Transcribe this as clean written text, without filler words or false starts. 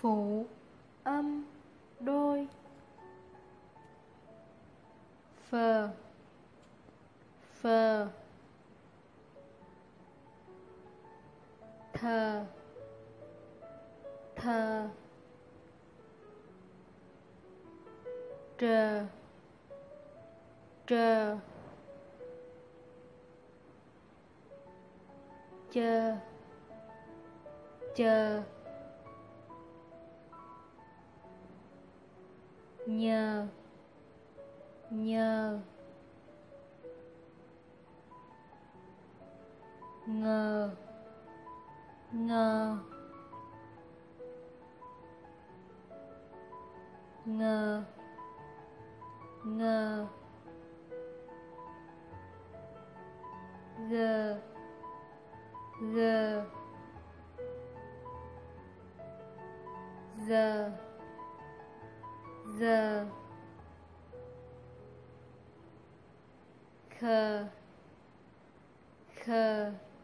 Phụ âm đôi. Phờ, phờ. Thờ, thờ. Trờ, trờ. Chờ, chờ. Nhờ, nhờ. Ngờ, ngờ. Ngờ, ngờ. Gờ, gờ. Giờ, giờ. Khờ, khờ.